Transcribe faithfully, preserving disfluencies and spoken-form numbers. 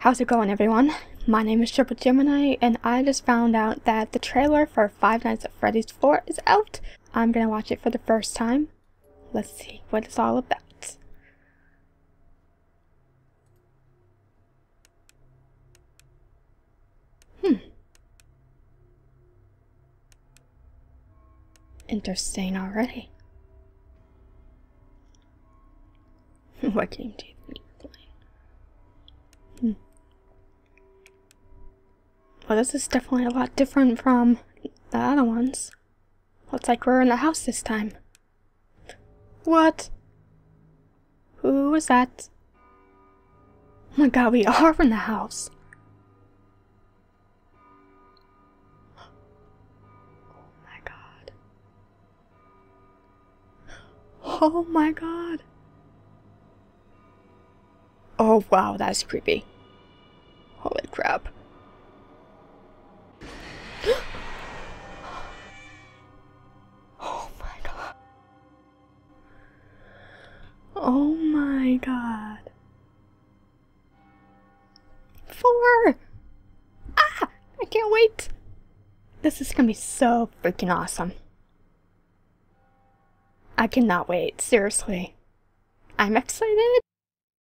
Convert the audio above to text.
How's it going, everyone? My name is Triple Gemini, and I just found out that the trailer for Five Nights at Freddy's four is out. I'm gonna watch it for the first time. Let's see what it's all about. Hmm. Interesting already. What game do you think you're playing? Hmm. Well, this is definitely a lot different from the other ones. Looks like we're in the house this time. What? Who was that? Oh my god, we are in the house. Oh my god. Oh my god. Oh wow, that's creepy. Holy crap. Oh my god. Four! Ah! I can't wait! This is gonna be so freaking awesome. I cannot wait, seriously. I'm excited!